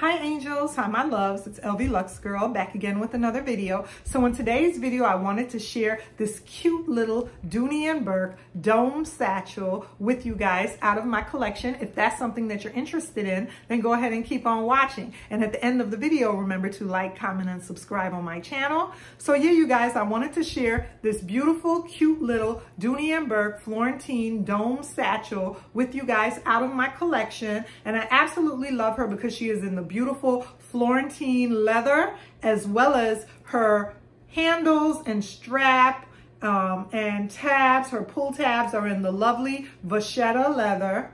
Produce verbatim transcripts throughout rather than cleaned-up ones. Hi angels, hi my loves, it's L V Lux Girl back again with another video. So in today's video I wanted to share this cute little Dooney and Bourke dome satchel with you guys out of my collection. If that's something that you're interested in, then go ahead and keep on watching. And at the end of the video, remember to like, comment, and subscribe on my channel. So yeah, you guys, I wanted to share this beautiful, cute little Dooney and Bourke Florentine dome satchel with you guys out of my collection. And I absolutely love her because she is in the beautiful Florentine leather, as well as her handles and strap um, and tabs. Her pull tabs are in the lovely Vachetta leather.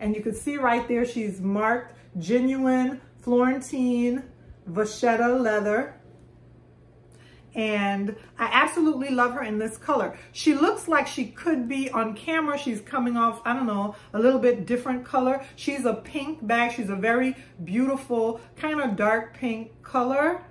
And you can see right there, she's marked genuine Florentine Vachetta leather. And I absolutely love her in this color. She looks like she could be on camera. She's coming off, I don't know, a little bit different color. She's a pink bag. She's a very beautiful, kind of dark pink color,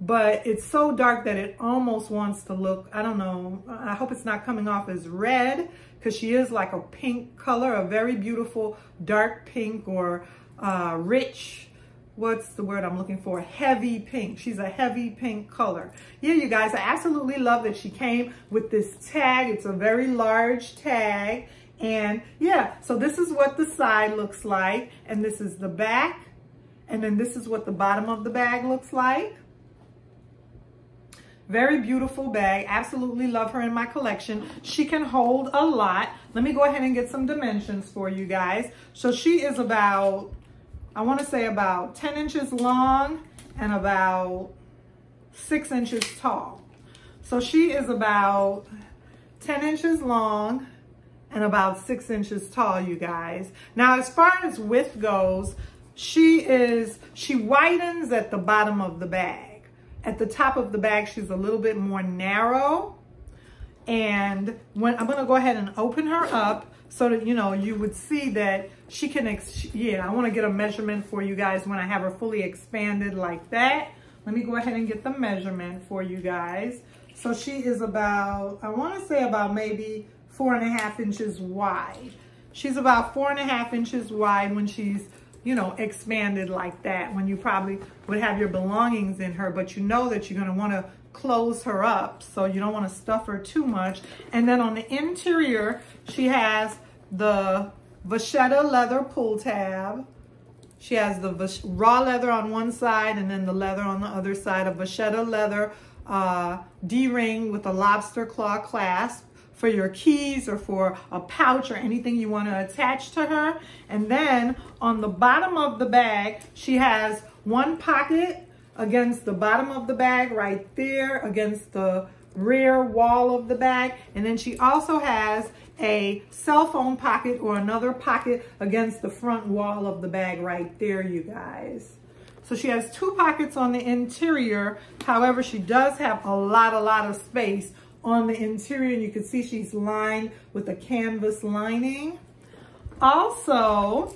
but it's so dark that it almost wants to look, I don't know, I hope it's not coming off as red, because she is like a pink color, a very beautiful dark pink or uh, rich, what's the word I'm looking for? Heavy pink. She's a heavy pink color. Yeah, you guys, I absolutely love that she came with this tag. It's a very large tag. And yeah, so this is what the side looks like. And this is the back. And then this is what the bottom of the bag looks like. Very beautiful bag. Absolutely love her in my collection. She can hold a lot. Let me go ahead and get some dimensions for you guys. So she is about, I want to say about ten inches long and about six inches tall. So she is about ten inches long and about six inches tall, you guys. Now, as far as width goes, she is, she widens at the bottom of the bag. At the top of the bag, she's a little bit more narrow. And when I'm going to go ahead and open her up so that, you know, you would see that she can, ex yeah, I want to get a measurement for you guys when I have her fully expanded like that. Let me go ahead and get the measurement for you guys. So she is about, I want to say about maybe four and a half inches wide. She's about four and a half inches wide when she's, you know, expanded like that, when you probably would have your belongings in her, but you know that you're going to want to close her up, so you don't want to stuff her too much. And then on the interior, she has the Vachetta leather pull tab. She has the raw leather on one side and then the leather on the other side, of Vachetta leather uh, D-ring with a lobster claw clasp for your keys or for a pouch or anything you want to attach to her. And then on the bottom of the bag, she has one pocket against the bottom of the bag right there, against the rear wall of the bag. And then she also has a cell phone pocket or another pocket against the front wall of the bag right there, you guys. So she has two pockets on the interior. However, she does have a lot, a lot of space on the interior. And you can see she's lined with a canvas lining. Also,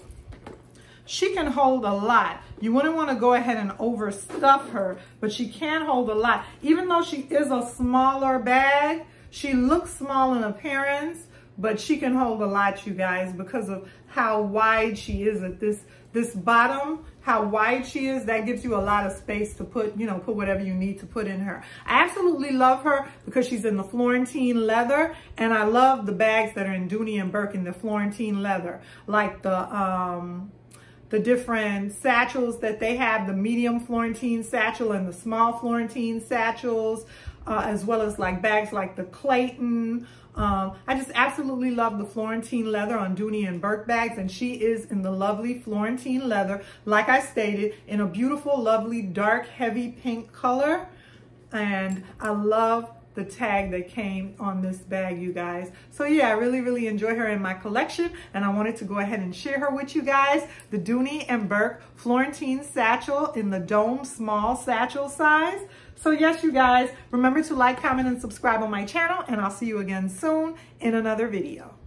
she can hold a lot. You wouldn't want to go ahead and overstuff her, but she can hold a lot. Even though she is a smaller bag, she looks small in appearance, but she can hold a lot, you guys, because of how wide she is at this this bottom, how wide she is. That gives you a lot of space to put, you know, put whatever you need to put in her. I absolutely love her because she's in the Florentine leather, and I love the bags that are in Dooney and Bourke in the Florentine leather, like the um the different satchels that they have, the medium Florentine satchel and the small Florentine satchels, uh, as well as like bags like the Clayton. Um, I just absolutely love the Florentine leather on Dooney and Bourke bags, and she is in the lovely Florentine leather, like I stated, in a beautiful, lovely, dark, heavy pink color. And I love the tag that came on this bag, you guys. So yeah, I really, really enjoy her in my collection, and I wanted to go ahead and share her with you guys. The Dooney and Bourke Florentine satchel in the dome small satchel size. So yes, you guys, remember to like, comment, and subscribe on my channel, and I'll see you again soon in another video.